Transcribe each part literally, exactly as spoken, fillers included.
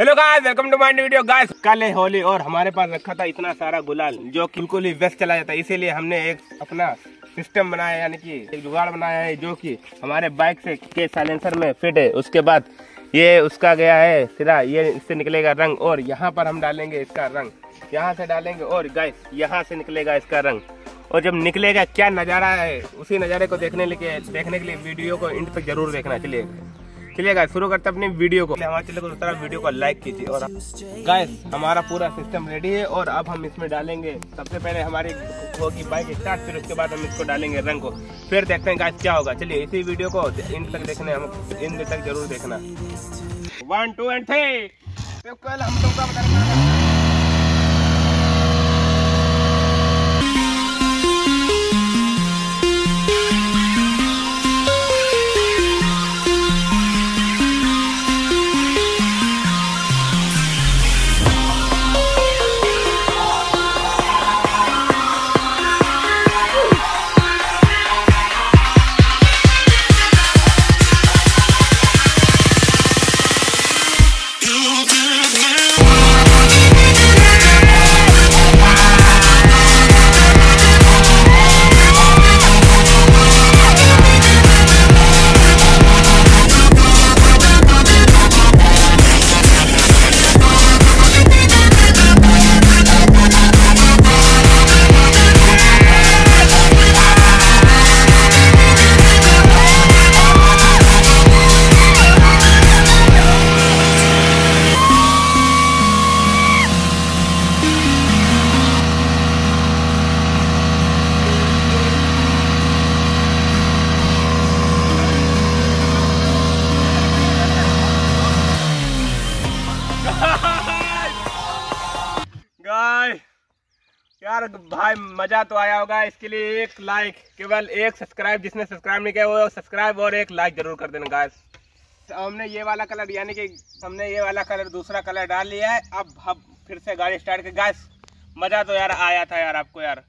Hello guys, welcome to my new video. Guys कल है होली और हमारे पास रखा था इतना सारा गुलाल जो बिल्कुल ही वेस्ट चला जाता है, इसीलिए हमने एक अपना सिस्टम बनाया, यानी कि एक जुगाड़ बनाया है जो कि हमारे बाइक से के साइलेंसर में फिट है। उसके बाद ये उसका गया है सीधा, ये इससे निकलेगा रंग और यहाँ पर हम डालेंगे इसका रंग, यहाँ से डालेंगे और गाइस यहाँ से निकलेगा इसका रंग। और जब निकलेगा क्या नज़ारा है, उसी नज़ारे को देखने लिए देखने के लिए वीडियो को एंड तक जरूर देखना। चलिए चलिए गाइस शुरू करते अपनी वीडियो को। हमारे चैनल को उस तरह वीडियो को लाइक कीजिए। और गाइस हमारा पूरा सिस्टम रेडी है और अब हम इसमें डालेंगे सबसे पहले हमारी होगी बाइक स्टार्ट, फिर उसके बाद हम इसको डालेंगे रंग को, फिर देखते हैं गाइस क्या होगा। चलिए इसी वीडियो को एंड तक देखने हम एंड तक जरूर देखना। One two and three. तो कल हम लोग का बताएंगे यार। भाई मजा तो आया होगा, इसके लिए एक लाइक, केवल एक सब्सक्राइब, जिसने सब्सक्राइब नहीं किया वो सब्सक्राइब और एक लाइक जरूर कर देना गाइस। तो हमने ये वाला कलर, यानी कि हमने ये वाला कलर दूसरा कलर डाल लिया है। अब हम फिर से गाड़ी स्टार्ट कर गाइस। मजा तो यार आया था यार आपको यार,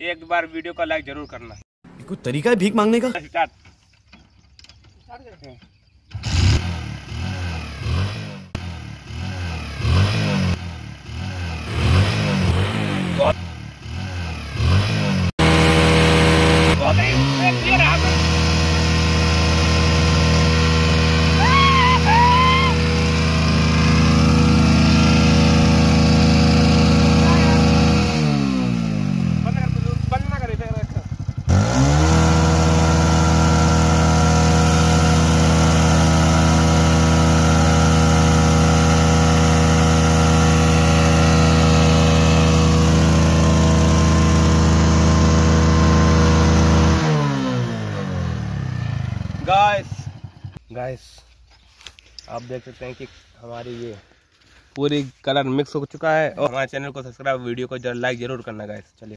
एक बार वीडियो का लाइक जरूर करना। कोई तरीका है भीख मांगने का? स्टार्ट स्टार्ट गाइस आप देख सकते हैं कि हमारी ये पूरी कलर मिक्स हो चुका है। और हमारे चैनल को सब्सक्राइब, वीडियो को जरूर लाइक जरूर करना गाइस। चलिए।